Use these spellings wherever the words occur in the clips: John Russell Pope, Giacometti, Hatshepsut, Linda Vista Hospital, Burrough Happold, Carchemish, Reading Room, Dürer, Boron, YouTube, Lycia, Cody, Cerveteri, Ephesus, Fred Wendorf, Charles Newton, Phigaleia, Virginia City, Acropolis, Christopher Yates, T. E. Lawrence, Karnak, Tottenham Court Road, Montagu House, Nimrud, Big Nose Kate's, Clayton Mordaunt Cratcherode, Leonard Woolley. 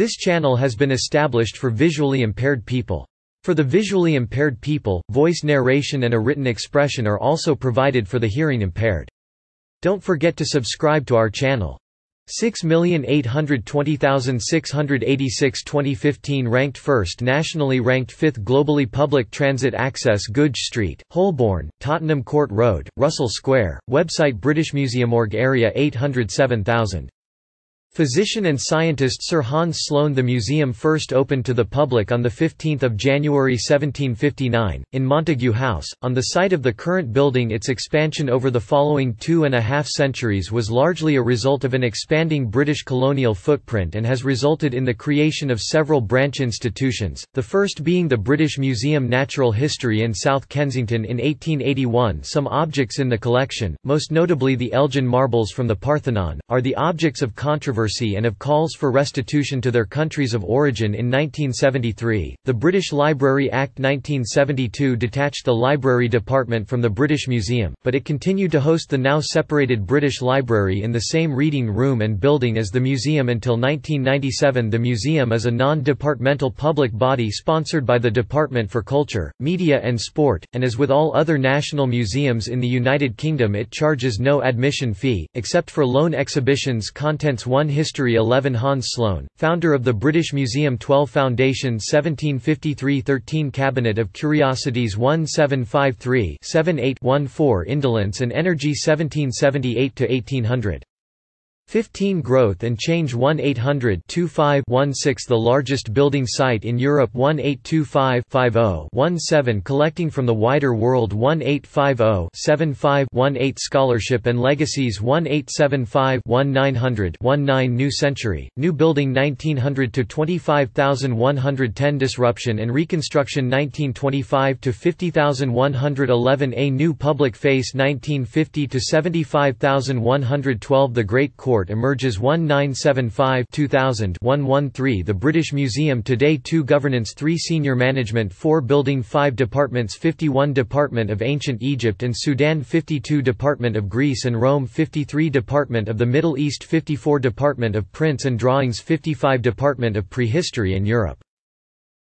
This channel has been established for visually impaired people. For the visually impaired people, voice narration and a written expression are also provided for the hearing impaired. Don't forget to subscribe to our channel. 6,820,686 2015 ranked first nationally, ranked fifth globally. Public transit access: Goodge Street, Holborn, Tottenham Court Road, Russell Square. Website: British Museum. Org area: 807,000. Physician and scientist Sir Hans Sloane. The museum first opened to the public on 15 January 1759, in Montagu House, on the site of the current building. Its expansion over the following 2.5 centuries was largely a result of an expanding British colonial footprint and has resulted in the creation of several branch institutions, the first being the British Museum Natural History in South Kensington in 1881. Some objects in the collection, most notably the Elgin marbles from the Parthenon, are the objects of controversy and of calls for restitution to their countries of origin. In 1973, the British Library Act 1972 detached the Library Department from the British Museum, but it continued to host the now separated British Library in the same reading room and building as the museum until 1997. The museum is a non-departmental public body sponsored by the Department for Culture, Media and Sport, and as with all other national museums in the United Kingdom, it charges no admission fee, except for loan exhibitions. Contents: 1. History. 11. Hans Sloane, founder of the British Museum. 12. Foundation 1753. 13. Cabinet of Curiosities. 1753-78-14. Indolence and Energy 1778–1800. 15. Growth and Change. 1-800-25-16. The largest building site in Europe. 1825-50-17. Collecting from the wider world. 1850-75-18. Scholarship and Legacies. 1875-1900-19. New Century, New Building 1900–25,110. Disruption and Reconstruction 1925–50,111. A New Public Face 1950–75,112. The Great Court emerges 1975-2000-113. The British Museum today. 2. Governance. 3. Senior Management. 4. Building. 5. Departments. 51. Department of Ancient Egypt and Sudan. 52. Department of Greece and Rome. 53. Department of the Middle East. 54. Department of Prints and Drawings. 55. Department of Prehistory and Europe.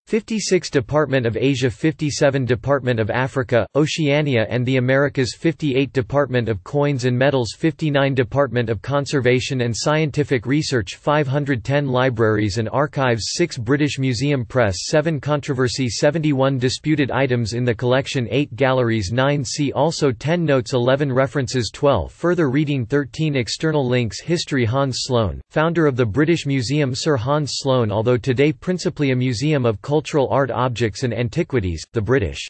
56. Department of Asia. 57. Department of Africa, Oceania and the Americas. 58. Department of Coins and Metals. 59. Department of Conservation and Scientific Research. 510. Libraries and Archives. 6. British Museum Press. 7. Controversy. 71. Disputed items in the collection. 8. Galleries. 9. See also. 10. Notes. 11. References. 12. Further reading. 13. External links. History. Hans Sloane, founder of the British Museum. Sir Hans Sloane, although today principally a museum of cultural art objects and antiquities, the British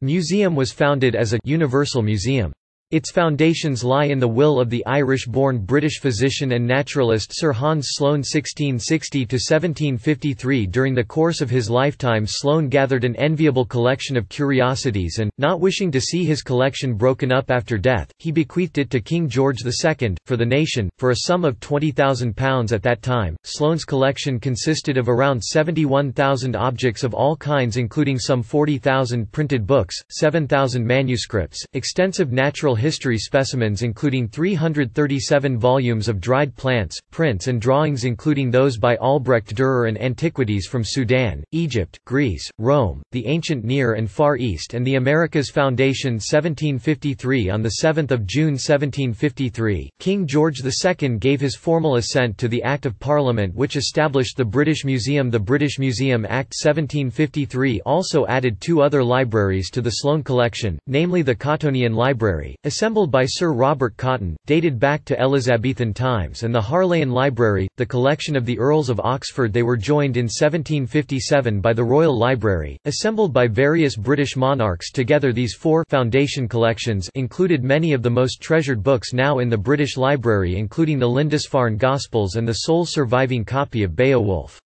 Museum was founded as a «universal museum». Its foundations lie in the will of the Irish-born British physician and naturalist Sir Hans Sloane 1660–1753. During the course of his lifetime Sloane gathered an enviable collection of curiosities and, not wishing to see his collection broken up after death, he bequeathed it to King George II, for the nation, for a sum of £20,000 at that time. Sloane's collection consisted of around 71,000 objects of all kinds, including some 40,000 printed books, 7,000 manuscripts, extensive natural history specimens including 337 volumes of dried plants, prints and drawings including those by Albrecht Dürer, and antiquities from Sudan, Egypt, Greece, Rome, the ancient Near and Far East and the Americas. Foundation 1753. On 7 June 1753, King George II gave his formal assent to the Act of Parliament which established the British Museum. The British Museum Act 1753 also added two other libraries to the Sloane collection, namely the Cottonian Library, assembled by Sir Robert Cotton, dated back to Elizabethan times, and the Harleian Library, the collection of the Earls of Oxford. They were joined in 1757 by the Royal Library, assembled by various British monarchs. Together these four foundation collections included many of the most treasured books now in the British Library, including the Lindisfarne Gospels and the sole surviving copy of Beowulf.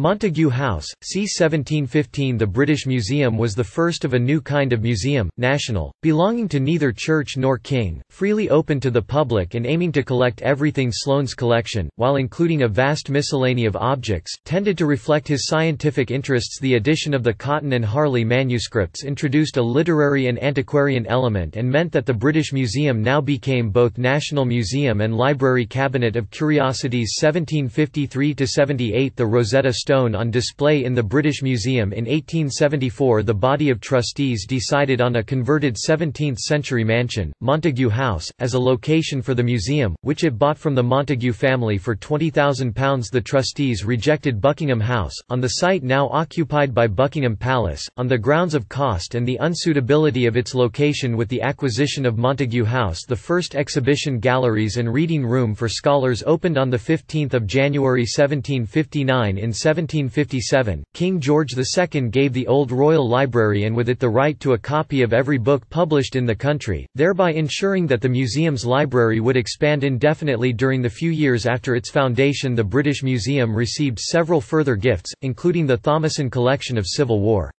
Montagu House, c. 1715. The British Museum was the first of a new kind of museum, national, belonging to neither church nor king, freely open to the public and aiming to collect everything Sloane's collection, while including a vast miscellany of objects, tended to reflect his scientific interests. The addition of the Cotton and Harley manuscripts introduced a literary and antiquarian element and meant that the British Museum now became both National Museum and Library. Cabinet of Curiosities 1753–78. The Rosetta Stone on display in the British Museum in 1874. The body of trustees decided on a converted 17th-century mansion, Montagu House, as a location for the museum, which it bought from the Montagu family for £20,000. The trustees rejected Buckingham House, on the site now occupied by Buckingham Palace, on the grounds of cost and the unsuitability of its location. With the acquisition of Montagu House, the first exhibition galleries and reading room for scholars opened on 15 January 1759 in 1757, King George II gave the old Royal Library and with it the right to a copy of every book published in the country, thereby ensuring that the museum's library would expand indefinitely. During the few years after its foundation, the British Museum received several further gifts, including the Thomason collection of Civil War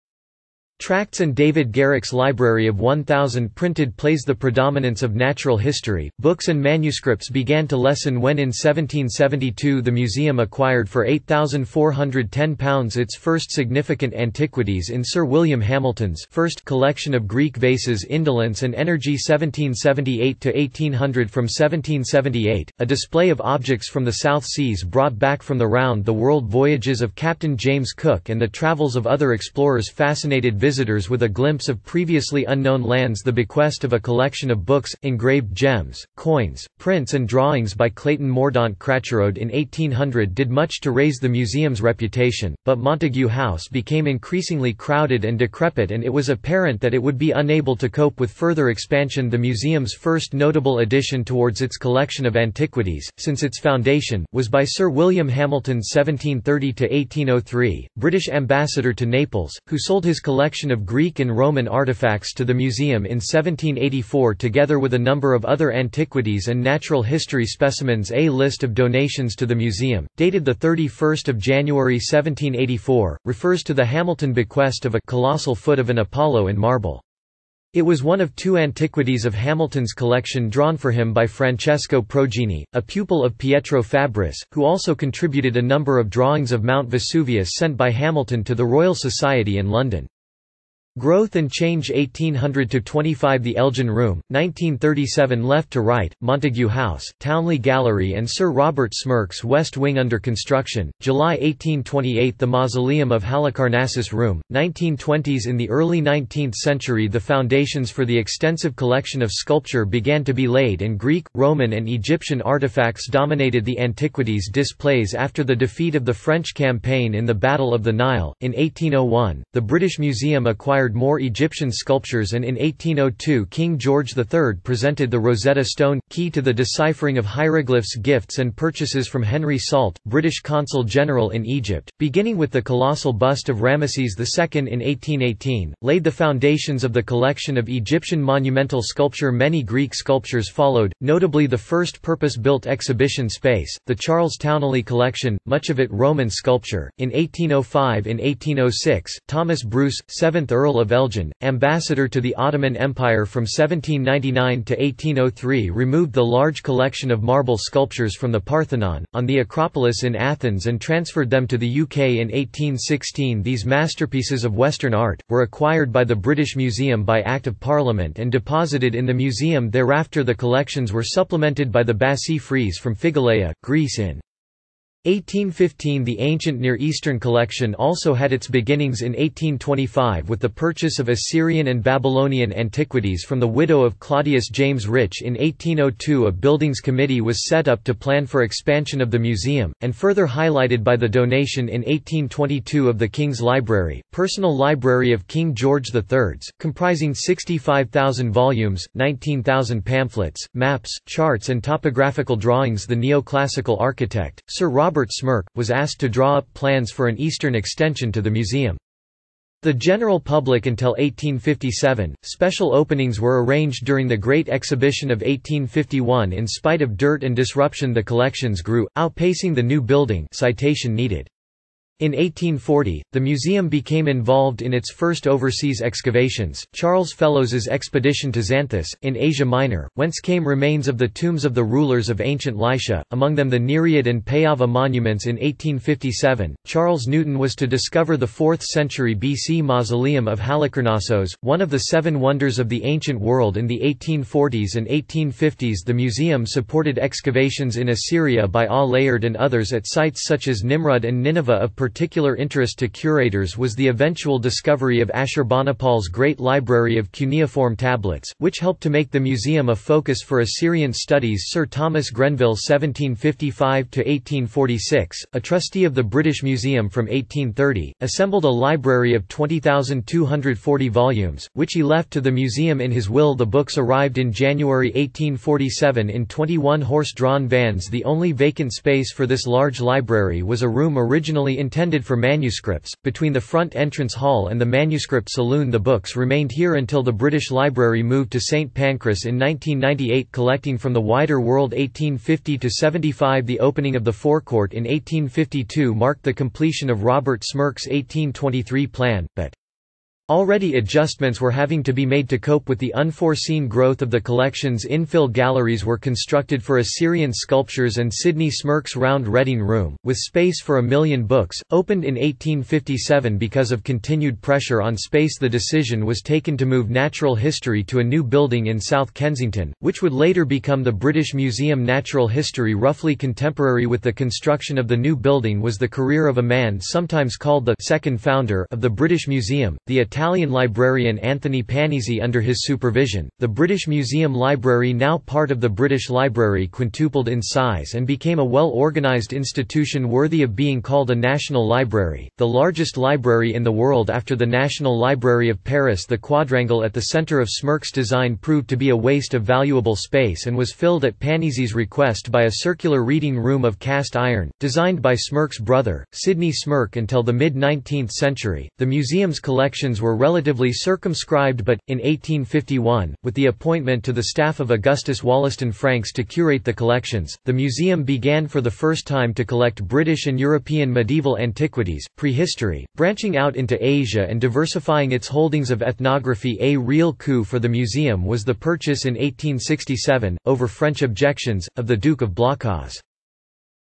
tracts and David Garrick's library of 1,000 printed plays. The predominance of natural history, books and manuscripts began to lessen when in 1772 the museum acquired for £8,410 its first significant antiquities in Sir William Hamilton's first collection of Greek vases. Indolence and Energy 1778–1800. From 1778, a display of objects from the South Seas brought back from the round-the-world voyages of Captain James Cook and the travels of other explorers fascinated visitors with a glimpse of previously unknown lands. The bequest of a collection of books, engraved gems, coins, prints and drawings by Clayton Mordaunt Cratcherode in 1800 did much to raise the museum's reputation, but Montagu House became increasingly crowded and decrepit and it was apparent that it would be unable to cope with further expansion. The museum's first notable addition towards its collection of antiquities, since its foundation, was by Sir William Hamilton 1730–1803, British ambassador to Naples, who sold his collection of Greek and Roman artifacts to the museum in 1784 together with a number of other antiquities and natural history specimens. A list of donations to the museum, dated 31 January 1784, refers to the Hamilton bequest of a colossal foot of an Apollo in marble. It was one of two antiquities of Hamilton's collection drawn for him by Francesco Progini, a pupil of Pietro Fabris, who also contributed a number of drawings of Mount Vesuvius sent by Hamilton to the Royal Society in London. Growth and Change 1800–25. The Elgin Room, 1937. Left to right, Montagu House, Townley Gallery and Sir Robert Smirke's West Wing under construction, July 1828. The Mausoleum of Halicarnassus Room, 1920s. In the early 19th century the foundations for the extensive collection of sculpture began to be laid and Greek, Roman and Egyptian artifacts dominated the antiquities displays. After the defeat of the French campaign in the Battle of the Nile, in 1801, the British Museum acquired more Egyptian sculptures and in 1802 King George III presented the Rosetta Stone, key to the deciphering of hieroglyphs. Gifts and purchases from Henry Salt, British Consul General in Egypt, beginning with the colossal bust of Ramesses II in 1818, laid the foundations of the collection of Egyptian monumental sculpture. Many Greek sculptures followed, notably the first purpose-built exhibition space, the Charles Towneley collection, much of it Roman sculpture. In 1805 and 1806, Thomas Bruce, 7th Earl of Elgin, ambassador to the Ottoman Empire from 1799 to 1803, removed the large collection of marble sculptures from the Parthenon, on the Acropolis in Athens and transferred them to the UK in 1816. These masterpieces of Western art were acquired by the British Museum by Act of Parliament and deposited in the museum. Thereafter the collections were supplemented by the Bassae frieze from Phigaleia, Greece in 1815. The ancient Near Eastern collection also had its beginnings in 1825 with the purchase of Assyrian and Babylonian antiquities from the widow of Claudius James Rich. In 1802 a buildings committee was set up to plan for expansion of the museum, and further highlighted by the donation in 1822 of the King's Library, personal library of King George III's, comprising 65,000 volumes, 19,000 pamphlets, maps, charts and topographical drawings. The neoclassical architect, Sir Robert Smirke, was asked to draw up plans for an eastern extension to the museum. The general public until 1857, special openings were arranged during the Great Exhibition of 1851. In spite of dirt and disruption the collections grew, outpacing the new building citation needed. In 1840, the museum became involved in its first overseas excavations, Charles Fellows's expedition to Xanthos, in Asia Minor, whence came remains of the tombs of the rulers of ancient Lycia, among them the Nereid and Payava monuments. In 1857, Charles Newton was to discover the 4th century BC Mausoleum of Halicarnassus, one of the seven wonders of the ancient world. In the 1840s and 1850s, the museum supported excavations in Assyria by A. Layard and others at sites such as Nimrud and Nineveh. Of particular interest to curators was the eventual discovery of Ashurbanipal's great library of cuneiform tablets, which helped to make the museum a focus for Assyrian studies. Sir Thomas Grenville (1755–1846), a trustee of the British Museum from 1830, assembled a library of 20,240 volumes, which he left to the museum in his will. The books arrived in January 1847 in 21 horse-drawn vans. The only vacant space for this large library was a room originally intended for manuscripts. Between the front entrance hall and the manuscript saloon, the books remained here until the British Library moved to Saint Pancras in 1998, collecting from the wider world. 1850–75. The opening of the forecourt in 1852 marked the completion of Robert Smirke's 1823 plan, but already adjustments were having to be made to cope with the unforeseen growth of the collections. Infill galleries were constructed for Assyrian sculptures and Sydney Smirke's round reading room, with space for 1,000,000 books, opened in 1857 because of continued pressure on space. The decision was taken to move natural history to a new building in South Kensington, which would later become the British Museum. Natural history, roughly contemporary with the construction of the new building, was the career of a man sometimes called the second founder of the British Museum, the Italian librarian Anthony Panizzi. Under his supervision, the British Museum Library, now part of the British Library, quintupled in size and became a well-organized institution worthy of being called a national library, the largest library in the world after the National Library of Paris. The quadrangle at the center of Smirke's design proved to be a waste of valuable space and was filled at Panizzi's request by a circular reading room of cast iron, designed by Smirke's brother, Sydney Smirke. Until the mid-19th century, the museum's collections were relatively circumscribed, but, in 1851, with the appointment to the staff of Augustus Wollaston Franks to curate the collections, the museum began for the first time to collect British and European medieval antiquities, prehistory, branching out into Asia and diversifying its holdings of ethnography. A real coup for the museum was the purchase in 1867, over French objections, of the Duke of Blocas'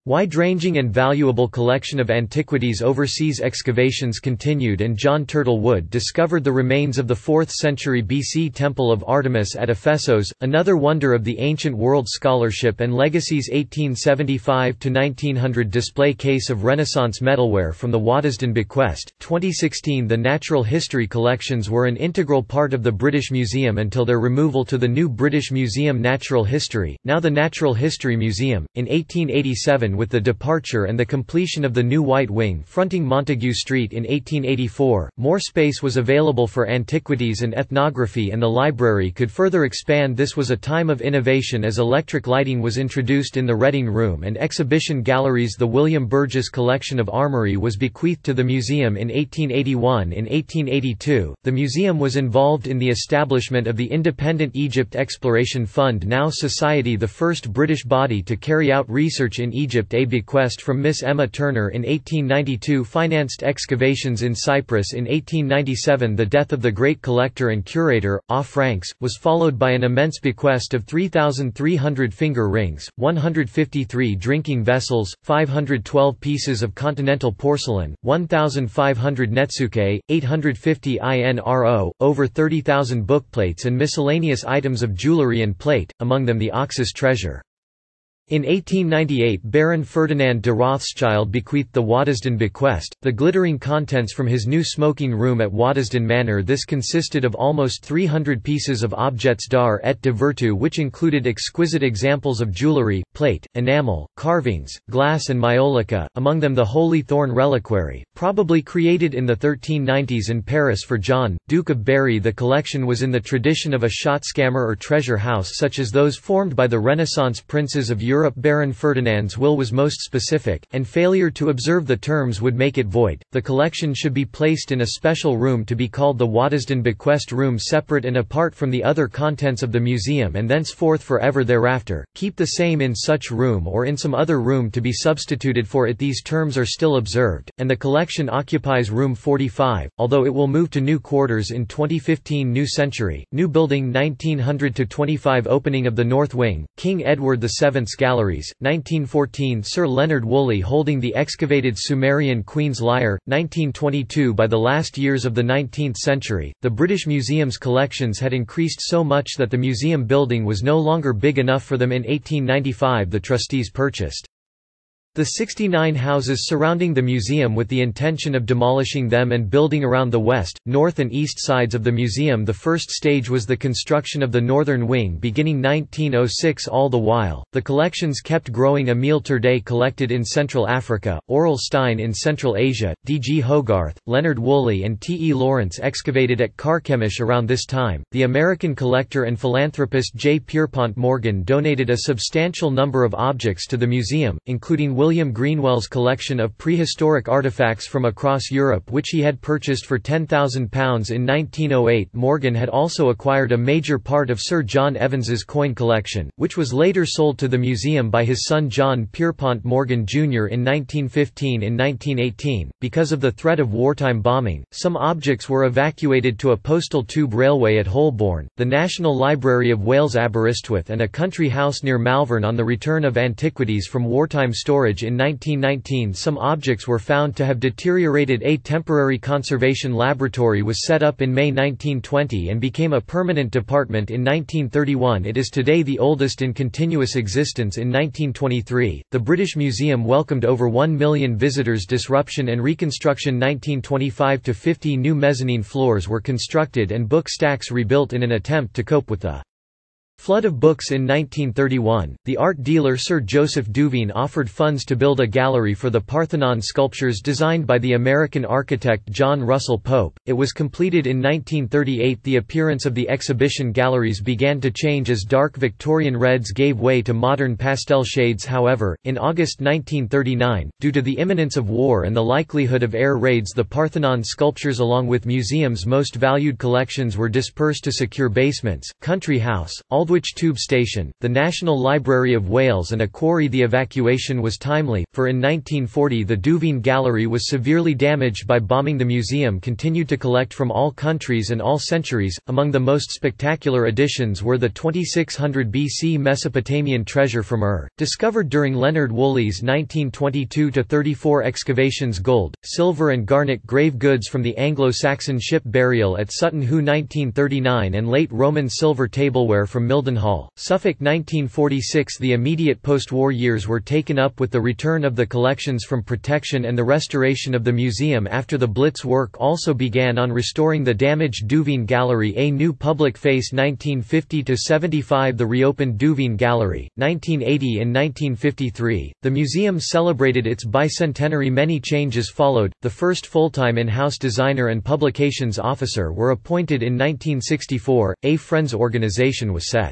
wide-ranging and valuable collection of antiquities. Overseas excavations continued and John Turtle Wood discovered the remains of the 4th century BC Temple of Artemis at Ephesus, another wonder of the ancient world. Scholarship and Legacies. 1875–1900 Display case of Renaissance metalware from the Waddesdon Bequest. 2016 The natural history collections were an integral part of the British Museum until their removal to the new British Museum Natural History, now the Natural History Museum, in 1887. With the departure and the completion of the new White Wing fronting Montagu Street in 1884, more space was available for antiquities and ethnography, and the library could further expand. This was a time of innovation as electric lighting was introduced in the Reading Room and exhibition galleries. The William Burgess collection of armoury was bequeathed to the museum in 1881. In 1882, the museum was involved in the establishment of the Independent Egypt Exploration Fund, now Society, the first British body to carry out research in Egypt. A bequest from Miss Emma Turner in 1892 financed excavations in Cyprus. In 1897 the death of the great collector and curator, A. Franks, was followed by an immense bequest of 3,300 finger rings, 153 drinking vessels, 512 pieces of continental porcelain, 1,500 netsuke, 850 INRO, over 30,000 bookplates and miscellaneous items of jewellery and plate, among them the Oxus treasure. In 1898 Baron Ferdinand de Rothschild bequeathed the Waddesdon Bequest, the glittering contents from his new smoking room at Waddesdon Manor. This consisted of almost 300 pieces of objets d'art et de vertu, which included exquisite examples of jewellery, plate, enamel, carvings, glass and maiolica, among them the Holy Thorn Reliquary, probably created in the 1390s in Paris for John, Duke of Berry. The collection was in the tradition of a shot-scammer or treasure house, such as those formed by the Renaissance princes of Europe. Baron Ferdinand's will was most specific, and failure to observe the terms would make it void. The collection should be placed in a special room to be called the Waddesdon Bequest Room, separate and apart from the other contents of the museum, and thenceforth forever thereafter, keep the same in such room or in some other room to be substituted for it. These terms are still observed, and the collection collection occupies room 45, although it will move to new quarters in 2015. New century, new building 1900–25, opening of the north wing, King Edward VII's galleries, 1914 Sir Leonard Woolley holding the excavated Sumerian Queen's Lyre, 1922. By the last years of the 19th century, the British Museum's collections had increased so much that the museum building was no longer big enough for them. In 1895 the trustees purchased the 69 houses surrounding the museum with the intention of demolishing them and building around the west, north and east sides of the museum. The first stage was the construction of the northern wing beginning 1906. All the while, the collections kept growing. Emile Turdey collected in Central Africa, Oral Stein in Central Asia, D. G. Hogarth, Leonard Woolley and T. E. Lawrence excavated at Carchemish around this time. The American collector and philanthropist J. Pierpont Morgan donated a substantial number of objects to the museum, including William Greenwell's collection of prehistoric artifacts from across Europe, which he had purchased for £10,000 in 1908. Morgan had also acquired a major part of Sir John Evans's coin collection, which was later sold to the museum by his son John Pierpont Morgan Jr. in 1915. In 1918, because of the threat of wartime bombing, some objects were evacuated to a postal tube railway at Holborn, the National Library of Wales Aberystwyth and a country house near Malvern. On the return of antiquities from wartime storage in 1919, some objects were found to have deteriorated. A temporary conservation laboratory was set up in May 1920 and became a permanent department in 1931. It is today the oldest in continuous existence. In 1923, the British Museum welcomed over 1 million visitors. Disruption and reconstruction. 1925–50 new mezzanine floors were constructed and book stacks rebuilt in an attempt to cope with the flood of books. In 1931, the art dealer Sir Joseph Duveen offered funds to build a gallery for the Parthenon sculptures designed by the American architect John Russell Pope. It was completed in 1938. The appearance of the exhibition galleries began to change as dark Victorian reds gave way to modern pastel shades. However, in August 1939, due to the imminence of war and the likelihood of air raids, the Parthenon sculptures along with museum's most valued collections were dispersed to secure basements, Country House, Aldwych Tube Station, the National Library of Wales and a quarry. The evacuation was timely, for in 1940 the Duveen Gallery was severely damaged by bombing. The museum continued to collect from all countries and all centuries. Among the most spectacular additions were the 2600 BC Mesopotamian treasure from Ur, discovered during Leonard Woolley's 1922–34 excavations, gold, silver and garnet, grave goods from the Anglo-Saxon ship burial at Sutton Hoo 1939 and late Roman silver tableware from Mildenhall, Suffolk 1946. The immediate post-war years were taken up with the return of the collections from protection and the restoration of the museum after the Blitz. Work also began on restoring the damaged Duveen Gallery. A new public face. 1950–75 the reopened Duveen Gallery, 1980 and 1953. The museum celebrated its bicentenary. Many changes followed. The first full-time in-house designer and publications officer were appointed in 1964, a Friends organization was set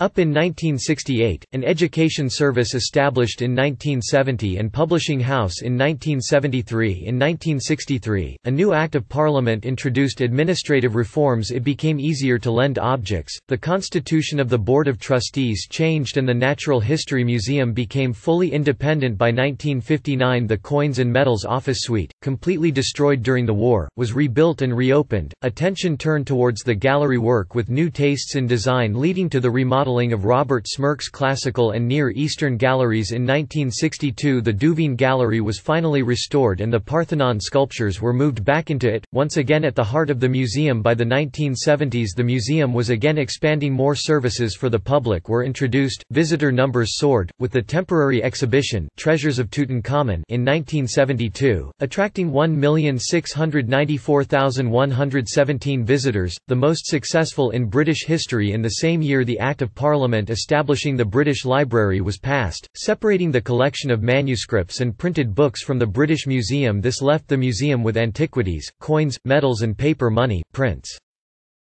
up in 1968, an education service established in 1970 and publishing house in 1973. In 1963, a new Act of Parliament introduced administrative reforms. It became easier to lend objects, the constitution of the Board of Trustees changed and the Natural History Museum became fully independent by 1959. The Coins and Medals office suite, completely destroyed during the war, was rebuilt and reopened. Attention turned towards the gallery work with new tastes in design leading to the remodeling of Robert Smirke's classical and Near Eastern galleries. In 1962 the Duveen Gallery was finally restored and the Parthenon sculptures were moved back into it, once again at the heart of the museum. By the 1970s the museum was again expanding. More services for the public were introduced, visitor numbers soared, with the temporary exhibition Treasures of Tutankhamun in 1972, attracting 1,694,117 visitors, the most successful in British history. In the same year the Act of Parliament establishing the British Library was passed, separating the collection of manuscripts and printed books from the British Museum. This left the museum with antiquities, coins, medals and paper money, prints.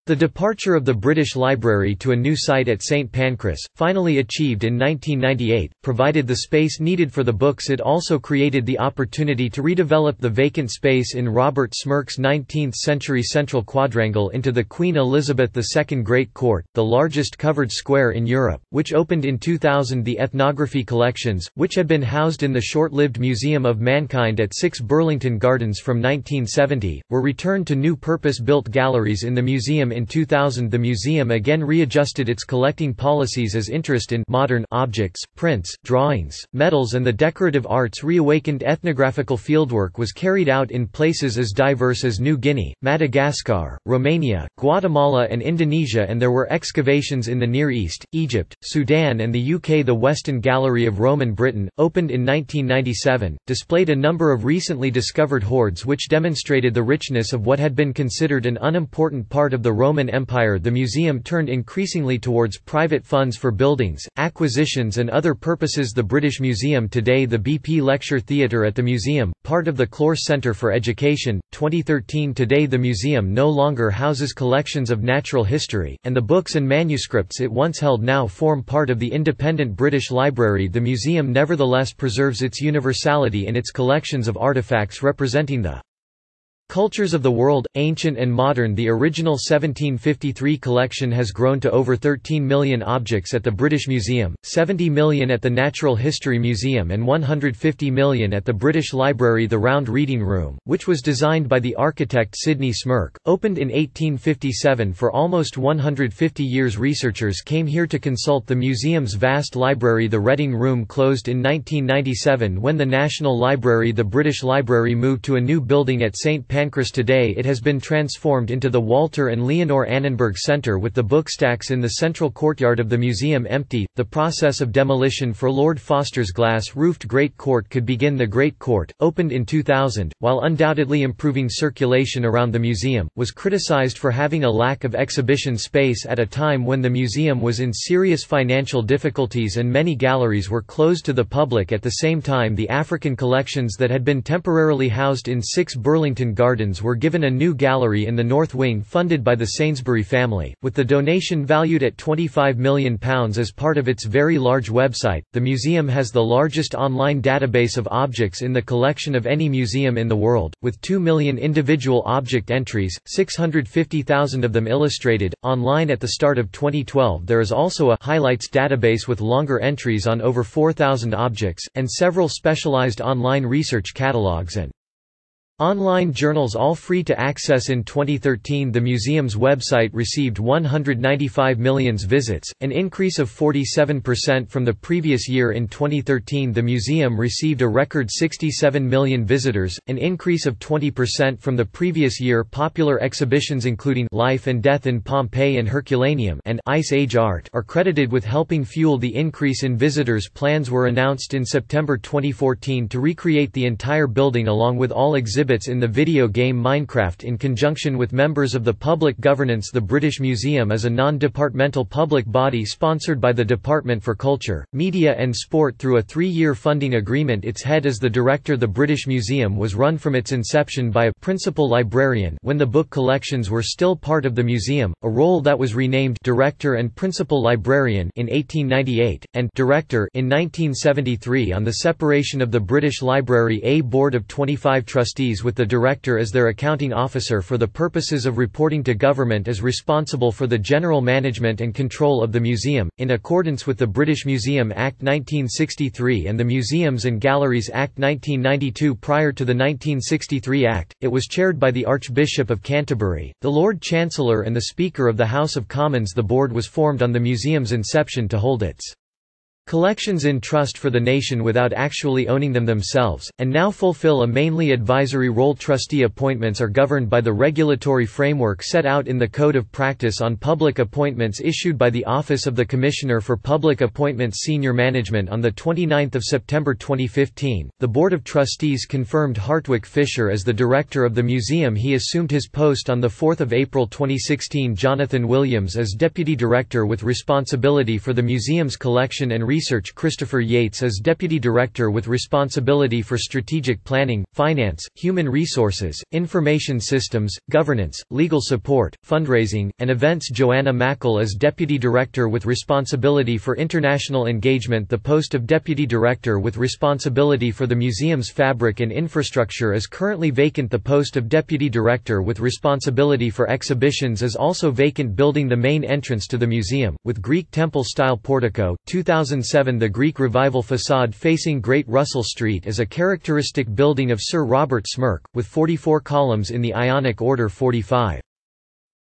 The departure of the British Library to a new site at St Pancras, finally achieved in 1998, provided the space needed for the books. It also created the opportunity to redevelop the vacant space in Robert Smirke's 19th-century central quadrangle into the Queen Elizabeth II Great Court, the largest covered square in Europe, which opened in 2000. The ethnography collections, which had been housed in the short-lived Museum of Mankind at 6 Burlington Gardens from 1970, were returned to new purpose-built galleries in the museum. In 2000, the museum again readjusted its collecting policies as interest in modern objects, prints, drawings, medals and the decorative arts reawakened. Ethnographical fieldwork was carried out in places as diverse as New Guinea, Madagascar, Romania, Guatemala and Indonesia, and there were excavations in the Near East, Egypt, Sudan and the UK. The Weston Gallery of Roman Britain, opened in 1997, displayed a number of recently discovered hoards which demonstrated the richness of what had been considered an unimportant part of the Roman Empire. The museum turned increasingly towards private funds for buildings, acquisitions and other purposes. The British Museum today. The BP Lecture Theatre at the museum, part of the Clore Centre for Education, 2013. Today the museum no longer houses collections of natural history, and the books and manuscripts it once held now form part of the independent British Library. The museum nevertheless preserves its universality in its collections of artefacts representing the cultures of the world, ancient and modern. The original 1753 collection has grown to over 13 million objects at the British Museum, 70 million at the Natural History Museum and 150 million at the British Library. The Round Reading Room, which was designed by the architect Sydney Smirke, opened in 1857. For almost 150 years researchers came here to consult the museum's vast library. The Reading Room closed in 1997 when the National Library, the British Library, moved to a new building at St Pancras. Today it has been transformed into the Walter and Leonore Annenberg Centre, with the bookstacks in the central courtyard of the museum empty. The process of demolition for Lord Foster's glass-roofed Great Court could begin. The Great Court, opened in 2000, while undoubtedly improving circulation around the museum, was criticised for having a lack of exhibition space at a time when the museum was in serious financial difficulties and many galleries were closed to the public at the same time. The African collections that had been temporarily housed in 6 Burlington Gardens were given a new gallery in the North Wing funded by the Sainsbury family, with the donation valued at £25 million as part of its very large website. The museum has the largest online database of objects in the collection of any museum in the world, with 2 million individual object entries, 650,000 of them illustrated, online at the start of 2012. There is also a highlights database with longer entries on over 4,000 objects, and several specialized online research catalogues and online journals, all free to access. In 2013 the museum's website received 195 million visits, an increase of 47% from the previous year. In 2013 the museum received a record 67 million visitors, an increase of 20% from the previous year. Popular exhibitions including Life and Death in Pompeii and Herculaneum and Ice Age Art are credited with helping fuel the increase in visitors. Plans were announced in September 2014 to recreate the entire building along with all exhibits in the video game Minecraft in conjunction with members of the public. Governance. The British Museum is a non-departmental public body sponsored by the Department for Culture, Media and Sport through a 3-year funding agreement. Its head is the director. The British Museum was run from its inception by a principal librarian when the book collections were still part of the museum, a role that was renamed director and principal librarian in 1898, and director in 1973. On the separation of the British Library, a board of 25 trustees with the director as their accounting officer for the purposes of reporting to government is responsible for the general management and control of the museum, in accordance with the British Museum Act 1963 and the Museums and Galleries Act 1992. Prior to the 1963 Act, it was chaired by the Archbishop of Canterbury, the Lord Chancellor and the Speaker of the House of Commons. The board was formed on the museum's inception to hold its collections in trust for the nation without actually owning them themselves, and now fulfill a mainly advisory role. Trustee appointments are governed by the regulatory framework set out in the Code of Practice on Public Appointments issued by the Office of the Commissioner for Public Appointments Senior Management. On 29 September 2015, the Board of Trustees confirmed Hartwig Fisher as the director of the museum. He assumed his post on 4 April 2016. Jonathan Williams as deputy director with responsibility for the museum's collection and Research Christopher Yates is Deputy Director with responsibility for strategic planning, finance, human resources, information systems, governance, legal support, fundraising, and events. Joanna Mackall is Deputy Director with responsibility for international engagement. The post of Deputy Director with responsibility for the museum's fabric and infrastructure is currently vacant. The post of Deputy Director with responsibility for exhibitions is also vacant. Building the main entrance to the museum, with Greek temple-style portico, 2007. The Greek Revival facade facing Great Russell Street is a characteristic building of Sir Robert Smirke, with 44 columns in the Ionic order. 45.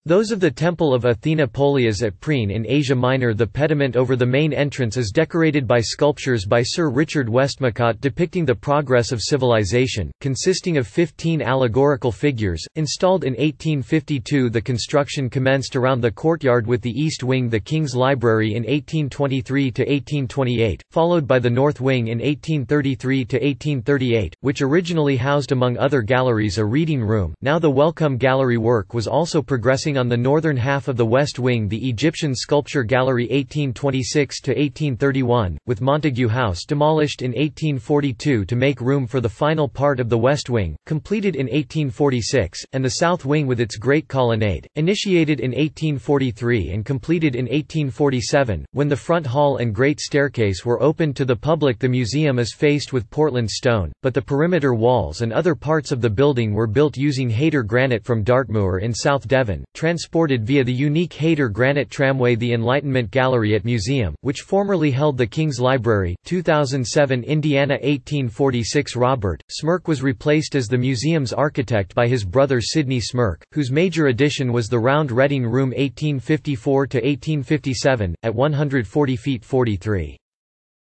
Those of the Temple of Athena Polias at Preen in Asia Minor. The pediment over the main entrance is decorated by sculptures by Sir Richard Westmacott depicting the progress of civilization, consisting of 15 allegorical figures, installed in 1852. The construction commenced around the courtyard with the East Wing, the King's Library in 1823–1828, followed by the North Wing in 1833–1838, which originally housed among other galleries a reading room, now the Wellcome Gallery. Work was also progressing on the northern half of the West Wing, the Egyptian Sculpture Gallery 1826–1831, with Montagu House demolished in 1842 to make room for the final part of the West Wing, completed in 1846, and the South Wing with its great colonnade, initiated in 1843 and completed in 1847, when the front hall and great staircase were opened to the public. The museum is faced with Portland stone, but the perimeter walls and other parts of the building were built using Hayter granite from Dartmoor in South Devon, transported via the unique Hayter granite tramway. The Enlightenment Gallery at Museum, which formerly held the King's Library, 2007. Indiana 1846. Robert Smirke was replaced as the museum's architect by his brother Sydney Smirke, whose major addition was the round reading room 1854–1857, at 140 feet 43.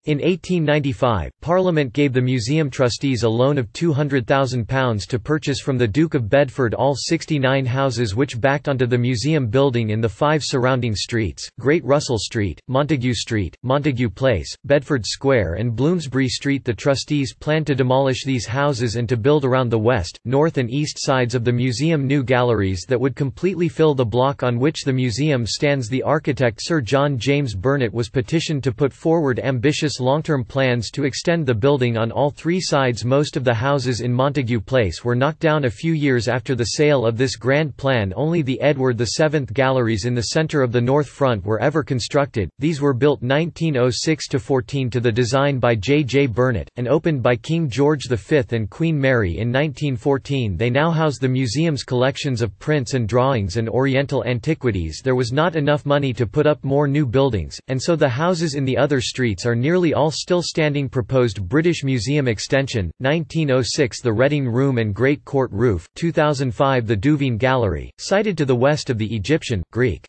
In 1895, Parliament gave the museum trustees a loan of £200,000 to purchase from the Duke of Bedford all 69 houses which backed onto the museum building in the 5 surrounding streets, Great Russell Street, Montague Street, Montague Place, Bedford Square and Bloomsbury Street. The trustees planned to demolish these houses and to build around the west, north and east sides of the museum new galleries that would completely fill the block on which the museum stands. The architect Sir John James Burnet was petitioned to put forward ambitious long-term plans to extend the building on all 3 sides. Most of the houses in Montague Place were knocked down a few years after the sale of this grand plan. Only the Edward VII galleries in the centre of the North Front were ever constructed. These were built 1906–14 to the design by J. J. Burnet, and opened by King George V and Queen Mary in 1914. They now house the museum's collections of prints and drawings and Oriental antiquities. There was not enough money to put up more new buildings, and so the houses in the other streets are nearly all still standing. Proposed British Museum extension, 1906. The Reading Room and Great Court Roof, 2005. The Duveen Gallery, sited to the west of the Egyptian, Greek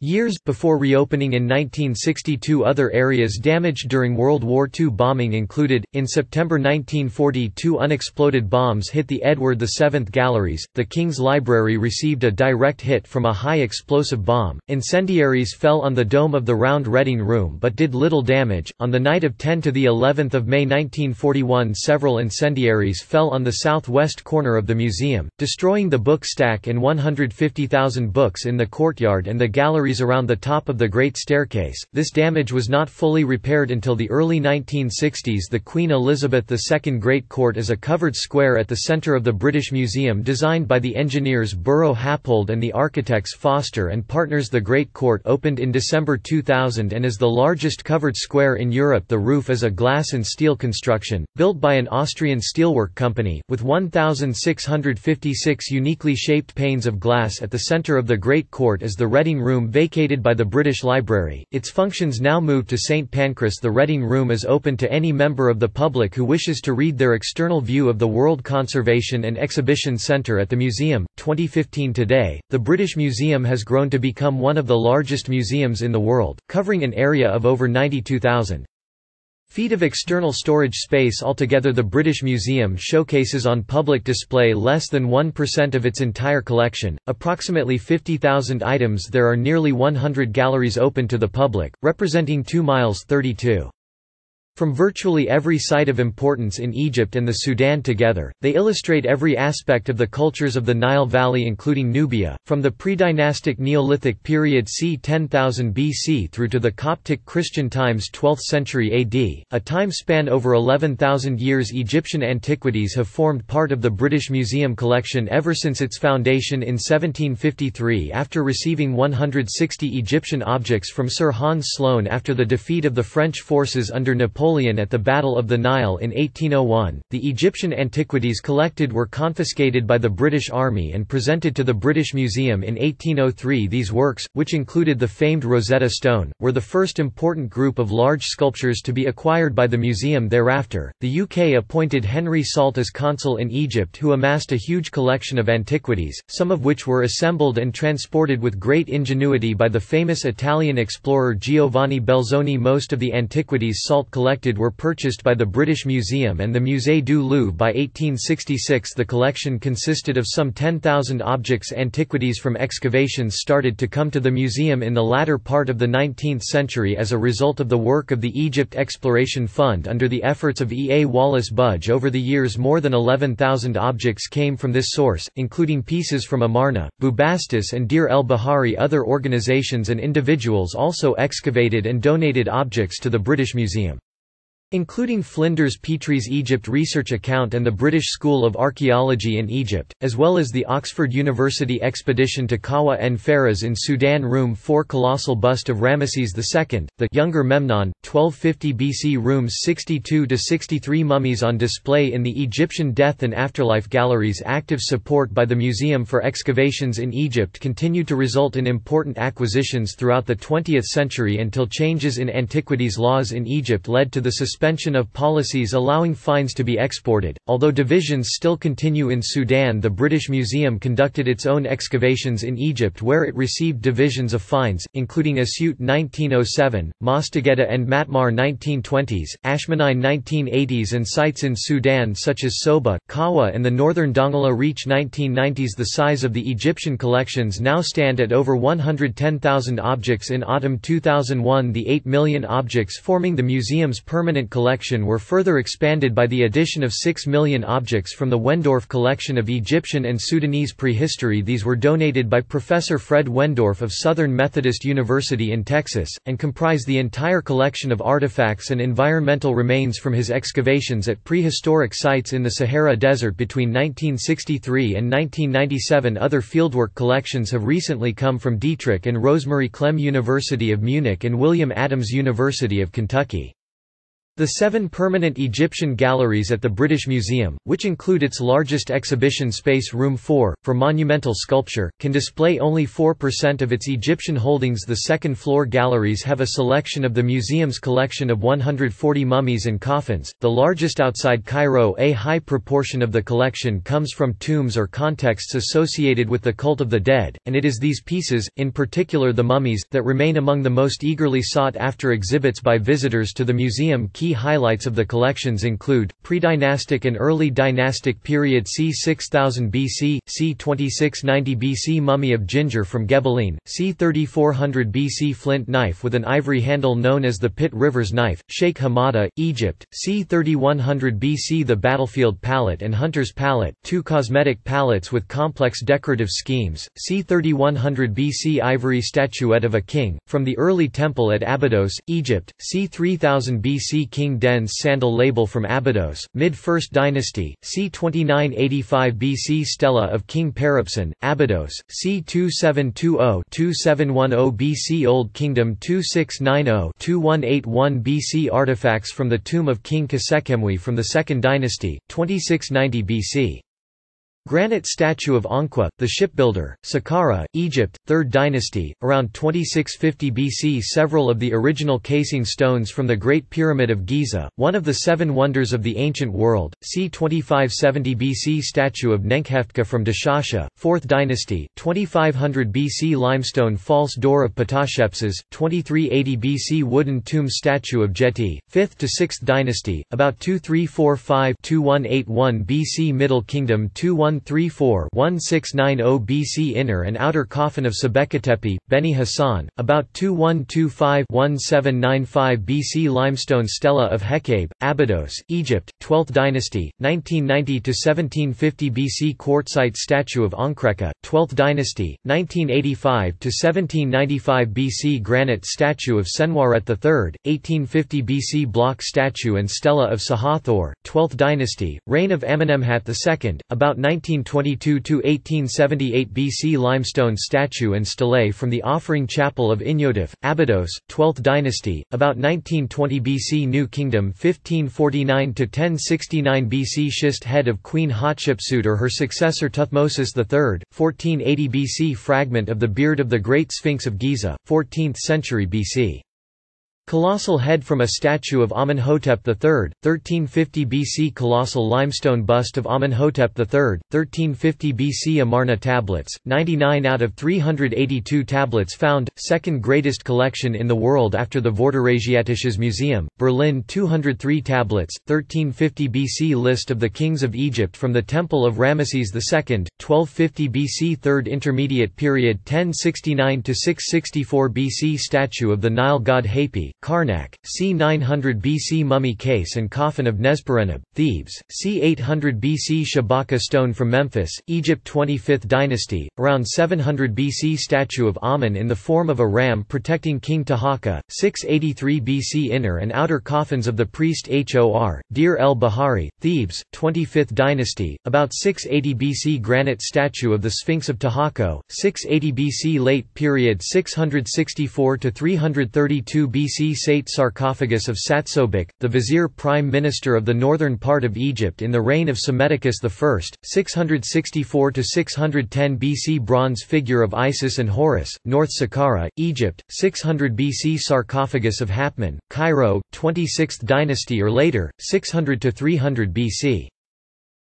years, before reopening in 1962. Other areas damaged during World War II bombing included, in September 1942 unexploded bombs hit the Edward VII galleries, the King's Library received a direct hit from a high-explosive bomb, incendiaries fell on the dome of the round reading room but did little damage. On the night of 10 to the 11th of May 1941 several incendiaries fell on the southwest corner of the museum, destroying the book stack and 150,000 books in the courtyard and the galleries around the top of the Great Staircase. This damage was not fully repaired until the early 1960s. The Queen Elizabeth II Great Court is a covered square at the centre of the British Museum designed by the engineers Burrough Happold and the architects Foster and Partners. The Great Court opened in December 2000 and is the largest covered square in Europe. The roof is a glass and steel construction, built by an Austrian steelwork company, with 1,656 uniquely shaped panes of glass. At the centre of the Great Court is the Reading Room, vacated by the British Library. Its functions now move to Saint Pancras. The Reading Room is open to any member of the public who wishes to read. Their external view of the World Conservation and Exhibition Centre at the museum, 2015. Today, the British Museum has grown to become one of the largest museums in the world, covering an area of over 92,000 feet of external storage space altogether. The British Museum showcases on public display less than 1% of its entire collection, approximately 50,000 items. There are nearly 100 galleries open to the public, representing 2 miles 32. From virtually every site of importance in Egypt and the Sudan together, they illustrate every aspect of the cultures of the Nile Valley, including Nubia, from the pre-dynastic Neolithic period c. 10,000 BC through to the Coptic Christian times 12th century AD, a time span over 11,000 years. Egyptian antiquities have formed part of the British Museum collection ever since its foundation in 1753 after receiving 160 Egyptian objects from Sir Hans Sloane after the defeat of the French forces under Napoleon at the Battle of the Nile in 1801. The Egyptian antiquities collected were confiscated by the British Army and presented to the British Museum in 1803. These works, which included the famed Rosetta Stone, were the first important group of large sculptures to be acquired by the museum thereafter. The UK appointed Henry Salt as consul in Egypt, who amassed a huge collection of antiquities, some of which were assembled and transported with great ingenuity by the famous Italian explorer Giovanni Belzoni. Most of the antiquities Salt collected were purchased by the British Museum and the Musée du Louvre. By 1866 the collection consisted of some 10,000 objects. Antiquities from excavations started to come to the museum in the latter part of the 19th century as a result of the work of the Egypt Exploration Fund under the efforts of E. A. Wallace Budge. Over the years more than 11,000 objects came from this source, including pieces from Amarna, Bubastis and Deir el-Bahari. Other organisations and individuals also excavated and donated objects to the British Museum, including Flinders Petrie's Egypt Research Account and the British School of Archaeology in Egypt, as well as the Oxford University Expedition to Kawa and Faras in Sudan. Room 4, colossal bust of Ramesses II, the younger Memnon, 1250 BC. Rooms 62–63, mummies on display in the Egyptian Death and Afterlife Galleries. Active support by the museum for excavations in Egypt continued to result in important acquisitions throughout the 20th century until changes in antiquities laws in Egypt led to the suspension of policies allowing fines to be exported. Although divisions still continue in Sudan, the British Museum conducted its own excavations in Egypt where it received divisions of fines, including Asyut 1907, Mostageta and Matmar 1920s, Ashmanai 1980s, and sites in Sudan such as Soba, Kawa and the northern Dongola reach 1990s. The size of the Egyptian collections now stand at over 110,000 objects. In autumn 2001 the 8 million objects forming the museum's permanent collection were further expanded by the addition of 6 million objects from the Wendorf collection of Egyptian and Sudanese prehistory. These were donated by Professor Fred Wendorf of Southern Methodist University in Texas, and comprise the entire collection of artifacts and environmental remains from his excavations at prehistoric sites in the Sahara Desert between 1963 and 1997. Other fieldwork collections have recently come from Dietrich and Rosemarie Clem University of Munich and William Adams University of Kentucky. The 7 permanent Egyptian galleries at the British Museum, which include its largest exhibition space Room 4, for monumental sculpture, can display only 4% of its Egyptian holdings. The second-floor galleries have a selection of the museum's collection of 140 mummies and coffins, the largest outside Cairo. A high proportion of the collection comes from tombs or contexts associated with the cult of the dead, and it is these pieces, in particular the mummies, that remain among the most eagerly sought-after exhibits by visitors to the museum. Key highlights of the collections include pre-dynastic and early dynastic period c. 6000 BC, c. 2690 BC mummy of Ginger from Gebelline, c. 3400 BC flint knife with an ivory handle known as the Pit Rivers knife, Sheikh Hamada, Egypt, c. 3100 BC. The Battlefield Palette and Hunter's Palette, two cosmetic palettes with complex decorative schemes, c. 3100 BC. Ivory statuette of a king, from the early temple at Abydos, Egypt, c. 3000 BC. King Den's sandal label from Abydos, mid-1st dynasty, c. 2985 BC. Stela of King Peripson, Abydos, c. 2720–2710 BC. Old Kingdom 2690–2181 BC. Artifacts from the tomb of King Kasekemwi from the 2nd dynasty, 2690 BC. Granite statue of Ankwa, the shipbuilder, Saqqara, Egypt, 3rd dynasty, around 2650 BC. Several of the original casing stones from the Great Pyramid of Giza, one of the 7 wonders of the ancient world, c. 2570 BC. Statue of Nenkheftka from Dishasha, 4th dynasty, 2500 BC. Limestone false door of Ptahshepses, 2380 BC. Wooden tomb statue of Jeti, 5th to 6th dynasty, about 2345–2181 BC. Middle Kingdom 21 134-1690 BC inner and outer coffin of Sebektepe, Beni Hassan, about 2125-1795 BC limestone stela of Hecabe, Abydos, Egypt, 12th dynasty, 1990-1750 BC quartzite statue of Ankreka, 12th dynasty, 1985-1795 BC granite statue of Senwaret III, 1850 BC block statue and stela of Sahathor, 12th dynasty, reign of Amenemhat II, about 1922-1878 BC limestone statue and stelae from the offering chapel of Inyodif, Abydos, 12th dynasty, about 1920 BC New Kingdom 1549-1069 BC schist head of Queen Hatshepsut or her successor Thutmosis III, 1480 BC fragment of the beard of the Great Sphinx of Giza, 14th century BC. Colossal head from a statue of Amenhotep III, 1350 BC. Colossal limestone bust of Amenhotep III, 1350 BC. Amarna tablets, 99 out of 382 tablets found, second greatest collection in the world after the Vorderasiatisches Museum, Berlin. 203 tablets, 1350 BC. List of the kings of Egypt from the Temple of Ramesses II, 1250 BC. Third Intermediate Period 1069–664 BC. Statue of the Nile god Hapi, Karnak, c. 900 BC. Mummy case and coffin of Nesperenib, Thebes, c. 800 BC. Shabaka stone from Memphis, Egypt, 25th dynasty, around 700 BC. Statue of Amun in the form of a ram protecting King Tahaka, 683 BC. Inner and outer coffins of the priest Hor, Deir el Bahari, Thebes, 25th dynasty, about 680 BC. Granite statue of the Sphinx of Tahako, 680 BC. Late period 664–332 BC. Sate sarcophagus of Satsobek, the vizier prime minister of the northern part of Egypt in the reign of Psammetichus I, 664–610 BC. Bronze figure of Isis and Horus, North Saqqara, Egypt, 600 BC. Sarcophagus of Hapman, Cairo, 26th dynasty or later, 600–300 BC.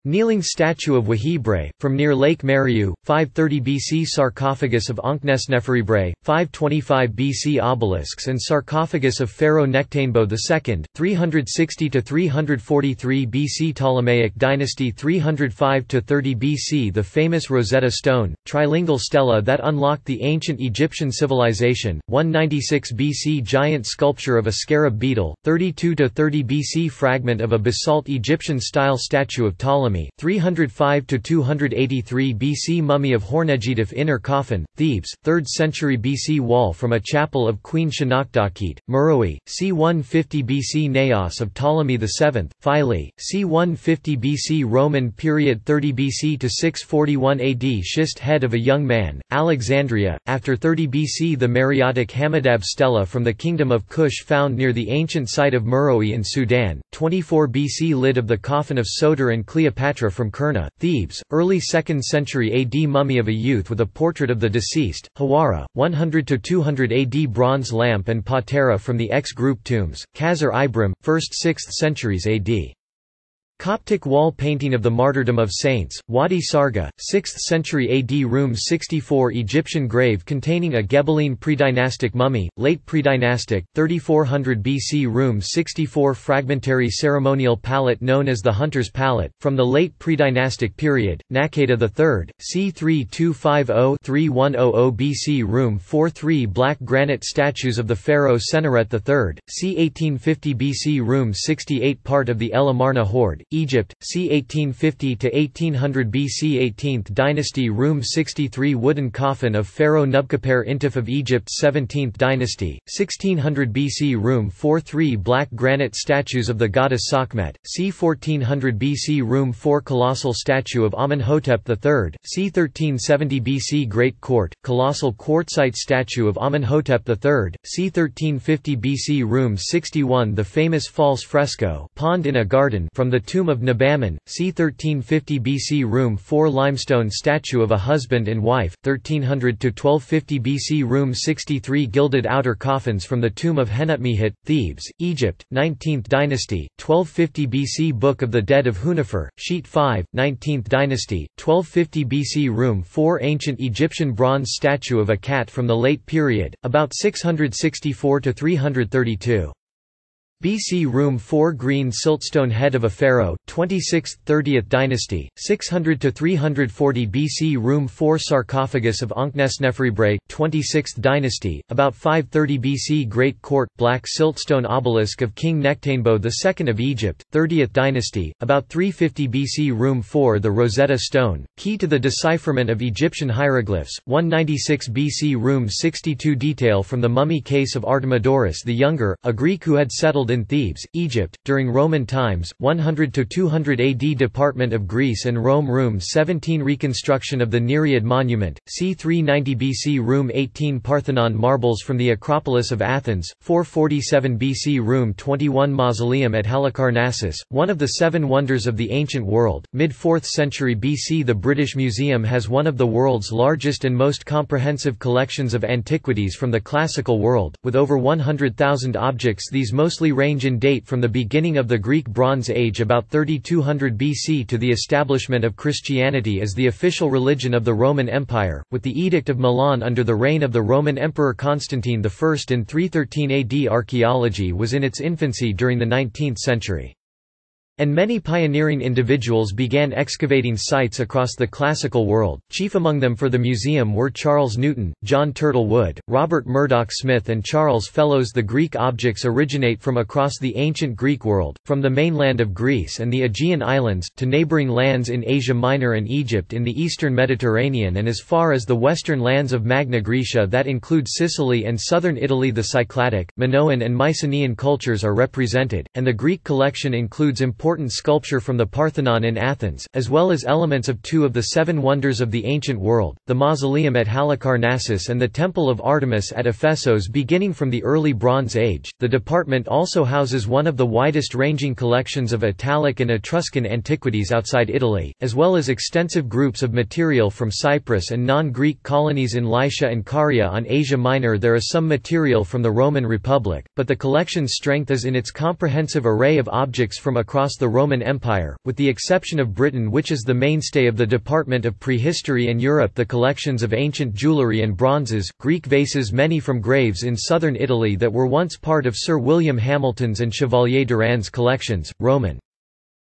Kneeling statue of Wahibre, from near Lake Meru, 530 BC. Sarcophagus of Ankh-Nesneferibre, 525 BC. Obelisks and sarcophagus of Pharaoh Nectanebo II, 360–343 BC. Ptolemaic dynasty, 305–30 BC. The famous Rosetta Stone, trilingual stela that unlocked the ancient Egyptian civilization, 196 BC. Giant sculpture of a scarab beetle, 32–30 BC. Fragment of a basalt Egyptian-style statue of Ptolemy, 305–283 BC. Mummy of Hornegitif inner coffin, Thebes, 3rd century BC. Wall from a chapel of Queen Shenaktakhet, Meroe, c. 150 BC. Naos of Ptolemy VII, Philae, c. 150 BC. Roman period 30 BC to 641 AD schist head of a young man, Alexandria, after 30 BC. The Mareotic Hammedab stela from the Kingdom of Kush found near the ancient site of Meroe in Sudan, 24 BC. Lid of the coffin of Soter and Cleopatra from Kurna, Thebes, early 2nd century AD. Mummy of a youth with a portrait of the deceased, Hawara, 100–200 AD. Bronze lamp and patera from the X-group tombs, Khazar Ibrim, 1st–6th centuries AD. Coptic wall painting of the martyrdom of saints, Wadi Sarga, 6th century AD. Room 64 Egyptian grave containing a Ghebeline predynastic mummy, late predynastic, 3400 BC. Room 64 fragmentary ceremonial palette known as the Hunter's Palette, from the late predynastic period, Nakheda III, c. 3250–3100 BC. Room 43 black granite statues of the pharaoh Senaret III, c. 1850 BC. Room 68 part of the El Amarna hoard, Egypt, c. 1850–1800 BC. 18th dynasty. Room 63 wooden coffin of Pharaoh Nubkapere Intif of Egypt, 17th dynasty, 1600 BC. Room 43 black granite statues of the goddess Sakhmet, c. 1400 BC. Room 4 colossal statue of Amenhotep III, c. 1370 BC. Great Court, colossal quartzite statue of Amenhotep III, c. 1350 BC. Room 61 the famous false fresco pond in a garden from the tomb of Nabaman, c. 1350 BC. Room 4 limestone statue of a husband and wife, 1300–1250 BC. Room 63 gilded outer coffins from the tomb of Henutmehit, Thebes, Egypt, 19th dynasty, 1250 BC. Book of the Dead of Hunifer, sheet 5, 19th dynasty, 1250 BC. Room 4 ancient Egyptian bronze statue of a cat from the late period, about 664–332. BC Room 4 Green siltstone head of a pharaoh, 26th–30th dynasty, 600–340 BC Room 4 sarcophagus of Ankh-Nesneferibray, 26th dynasty, about 530 BC Great Court, black siltstone obelisk of King Nectanebo II of Egypt, 30th dynasty, about 350 BC Room 4 the Rosetta Stone, key to the decipherment of Egyptian hieroglyphs, 196 BC Room 62 detail from the mummy case of Artemidorus the Younger, a Greek who had settled in Thebes, Egypt, during Roman times, 100–200 AD Department of Greece and Rome Room 17 reconstruction of the Nereid Monument, c. 390 BC Room 18 Parthenon marbles from the Acropolis of Athens, 447 BC Room 21 Mausoleum at Halicarnassus, one of the seven wonders of the ancient world, mid-4th century BC the British Museum has one of the world's largest and most comprehensive collections of antiquities from the classical world, with over 100,000 objects these mostly range in date from the beginning of the Greek Bronze Age about 3200 BC to the establishment of Christianity as the official religion of the Roman Empire, with the Edict of Milan under the reign of the Roman Emperor Constantine I in 313 AD. Archaeology was in its infancy during the 19th century. And many pioneering individuals began excavating sites across the classical world, chief among them for the museum were Charles Newton, John Turtle Wood, Robert Murdoch Smith and Charles Fellows. The Greek objects originate from across the ancient Greek world, from the mainland of Greece and the Aegean Islands, to neighboring lands in Asia Minor and Egypt in the eastern Mediterranean and as far as the western lands of Magna Graecia that include Sicily and southern Italy. The Cycladic, Minoan and Mycenaean cultures are represented, and the Greek collection includes important sculpture from the Parthenon in Athens, as well as elements of two of the seven wonders of the ancient world, the Mausoleum at Halicarnassus and the Temple of Artemis at Ephesus beginning from the early Bronze Age. The department also houses one of the widest-ranging collections of Italic and Etruscan antiquities outside Italy, as well as extensive groups of material from Cyprus and non-Greek colonies in Lycia and Caria on Asia Minor. There is some material from the Roman Republic, but the collection's strength is in its comprehensive array of objects from across the Roman Empire, with the exception of Britain which is the mainstay of the Department of Prehistory and Europe. The collections of ancient jewellery and bronzes, Greek vases many from graves in southern Italy that were once part of Sir William Hamilton's and Chevalier Durand's collections, Roman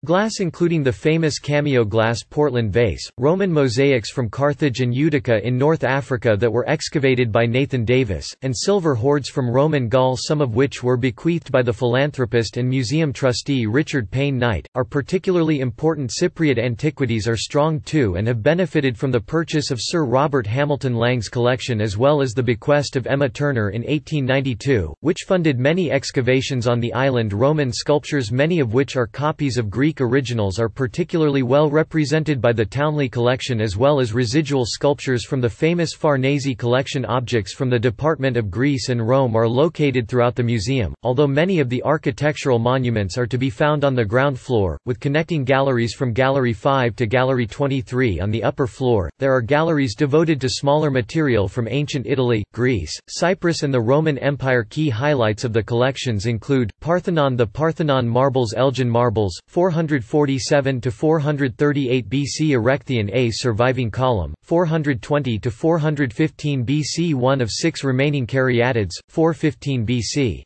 glass including the famous cameo glass Portland vase, Roman mosaics from Carthage and Utica in North Africa that were excavated by Nathan Davis, and silver hoards from Roman Gaul some of which were bequeathed by the philanthropist and museum trustee Richard Payne Knight, are particularly important. Cypriot antiquities are strong too and have benefited from the purchase of Sir Robert Hamilton Lang's collection as well as the bequest of Emma Turner in 1892, which funded many excavations on the island. Roman sculptures many of which are copies of Greek originals are particularly well represented by the Townley collection as well as residual sculptures from the famous Farnese collection. Objects from the Department of Greece and Rome are located throughout the museum, although many of the architectural monuments are to be found on the ground floor, with connecting galleries from Gallery 5 to Gallery 23 on the upper floor. There are galleries devoted to smaller material from ancient Italy, Greece, Cyprus and the Roman Empire. Key highlights of the collections include, Parthenon. The Parthenon marbles, Elgin marbles, 447–438 BC Erechtheion. A surviving column, 420–415 BC. One of six remaining caryatids, 415 BC.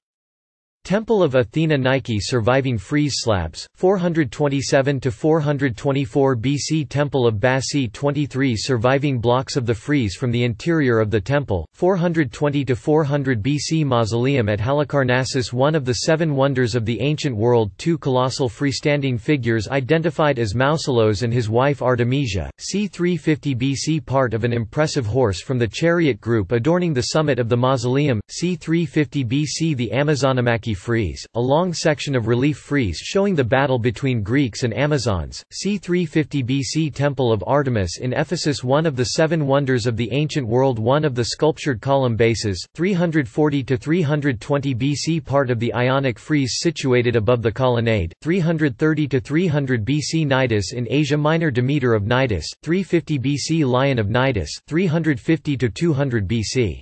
Temple of Athena Nike surviving frieze slabs, 427–424 BC. Temple of Bassae 23 surviving blocks of the frieze from the interior of the temple, 420–400 BC. Mausoleum at Halicarnassus, one of the seven wonders of the ancient world. Two colossal freestanding figures identified as Mausoleus and his wife Artemisia, c. 350 BC. Part of an impressive horse from the chariot group adorning the summit of the mausoleum, c. 350 BC. The Amazonomachy frieze, a long section of relief frieze showing the battle between Greeks and Amazons, c. 350 BC. Temple of Artemis in Ephesus, one of the seven wonders of the ancient world. One of the sculptured column bases, 340–320 BC. Part of the Ionic frieze situated above the colonnade, 330–300 BC. Cnidus in Asia Minor, Demeter of Cnidus, 350 BC. Lion of Cnidus, 350–200 BC.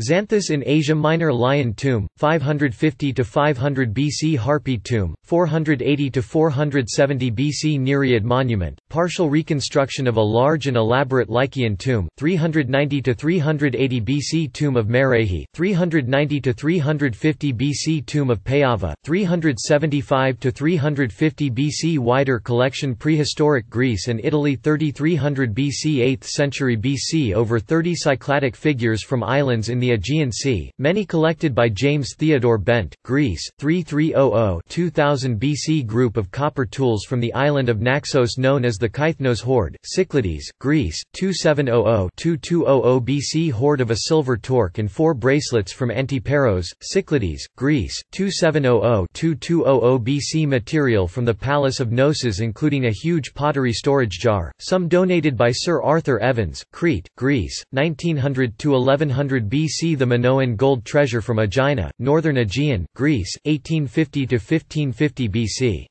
Xanthos in Asia Minor Lion Tomb, 550–500 BC Harpy Tomb, 480–470 BC Nereid Monument, partial reconstruction of a large and elaborate Lycian tomb, 390–380 BC Tomb of Marahi, 390–350 BC Tomb of Payava, 375–350 BC Wider collection Prehistoric Greece and Italy 3300 BC 8th century BC Over 30 Cycladic figures from islands in the Aegean Sea, many collected by James Theodore Bent, Greece, 3300–2000 BC Group of copper tools from the island of Naxos known as the Kythnos Hoard, Cyclades, Greece, 2700–2200 BC Hoard of a silver torque and four bracelets from Antiparos, Cyclades, Greece, 2700–2200 BC Material from the Palace of Knossos including a huge pottery storage jar, some donated by Sir Arthur Evans, Crete, Greece, 1900–1100 BC The Minoan gold treasure from Aegina, northern Aegean, Greece, 1850–1550 BC.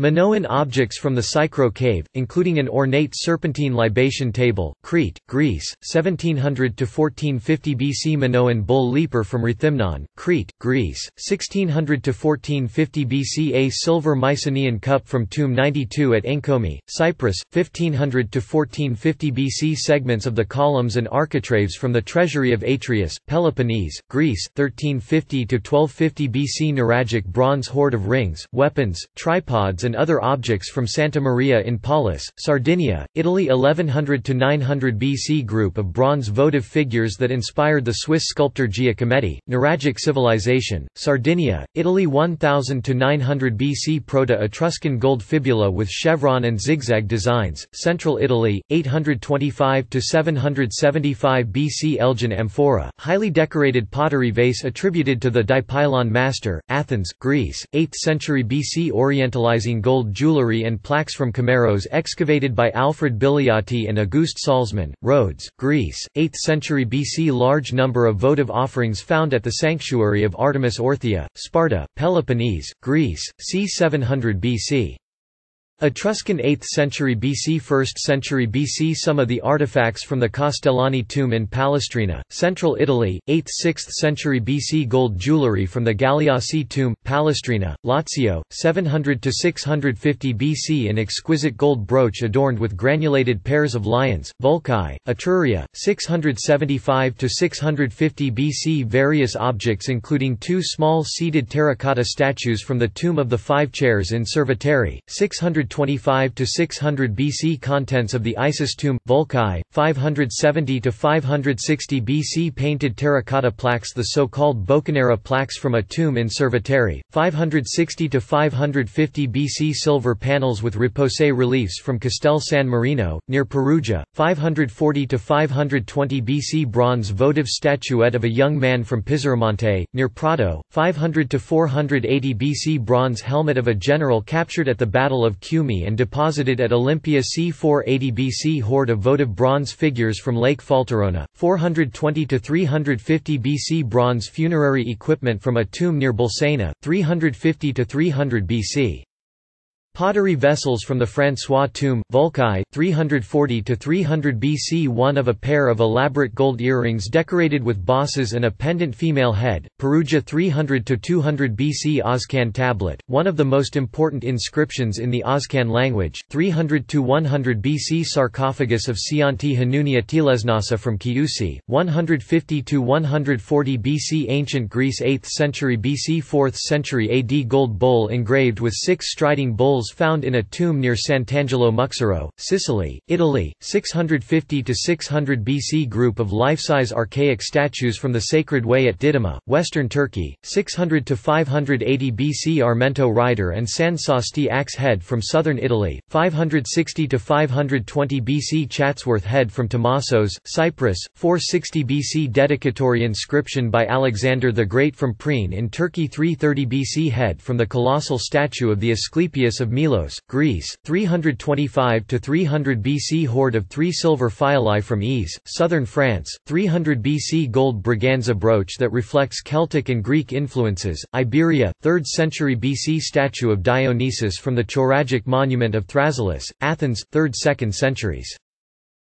Minoan objects from the Psychro cave, including an ornate serpentine libation table, Crete, Greece, 1700–1450 BC Minoan bull leaper from Rethymnon, Crete, Greece, 1600–1450 BC A silver Mycenaean cup from Tomb 92 at Enkomi, Cyprus, 1500–1450 BC Segments of the columns and architraves from the treasury of Atreus, Peloponnese, Greece, 1350–1250 BC Nuragic bronze hoard of rings, weapons, tripods and other objects from Santa Maria in Pallas, Sardinia, Italy 1100–900 BC Group of bronze votive figures that inspired the Swiss sculptor Giacometti, Nuragic civilization, Sardinia, Italy 1000–900 BC Proto-Etruscan gold fibula with chevron and zigzag designs, Central Italy, 825–775 BC Elgin amphora, highly decorated pottery vase attributed to the Dipylon master, Athens, Greece, 8th century BC Orientalizing gold jewelry and plaques from Comeros excavated by Alfred Biliati and Auguste Salzman, Rhodes, Greece, 8th century BC Large number of votive offerings found at the sanctuary of Artemis Orthia, Sparta, Peloponnese, Greece, c. 700 BC. Etruscan 8th century BC 1st century BC Some of the artifacts from the Castellani tomb in Palestrina, Central Italy, 8th–6th century BC Gold jewellery from the Galeazzi tomb, Palestrina, Lazio, 700–650 BC An exquisite gold brooch adorned with granulated pairs of lions, Volcae, Etruria, 675–650 BC Various objects including two small seated terracotta statues from the Tomb of the Five Chairs in Cerveteri, 625–600 BC Contents of the Isis tomb, Volcae, 570–560 BC Painted terracotta plaques The so-called Boccanera plaques from a tomb in Cerveteri, 560–550 BC Silver panels with repoussé reliefs from Castel San Marino, near Perugia, 540–520 BC Bronze votive statuette of a young man from Pizarramonte, near Prato, 500–480 BC Bronze helmet of a general captured at the Battle of Cumae and deposited at Olympia c. 480 BC Hoard of votive bronze figures from Lake Falterona, 420–350 BC Bronze funerary equipment from a tomb near Bolsena, 350–300 BC. Pottery vessels from the Francois tomb, Volcae, 340–300 BC One of a pair of elaborate gold earrings decorated with bosses and a pendant female head, Perugia 300–200 BC Oscan tablet, one of the most important inscriptions in the Oscan language, 300–100 BC Sarcophagus of Sianti Hanunia Telesnassa from Chiusi, 150–140 BC Ancient Greece 8th century BC 4th century AD Gold bowl engraved with six striding bulls found in a tomb near Sant'Angelo Muxaro, Sicily, Italy, 650–600 BC Group of life-size archaic statues from the Sacred Way at Didyma, Western Turkey, 600–580 BC Armento rider and San Sasti axe head from Southern Italy, 560–520 BC Chatsworth head from Tomassos, Cyprus, 460 BC Dedicatory inscription by Alexander the Great from Preen in Turkey 330 BC Head from the colossal statue of the Asclepius of Milos, Greece, 325–300 BC Hoard of three silver phylae from Ys, southern France, 300 BC Gold Braganza brooch that reflects Celtic and Greek influences, Iberia, 3rd century BC Statue of Dionysus from the Choragic monument of Thrasyllus, Athens, 3rd–2nd centuries.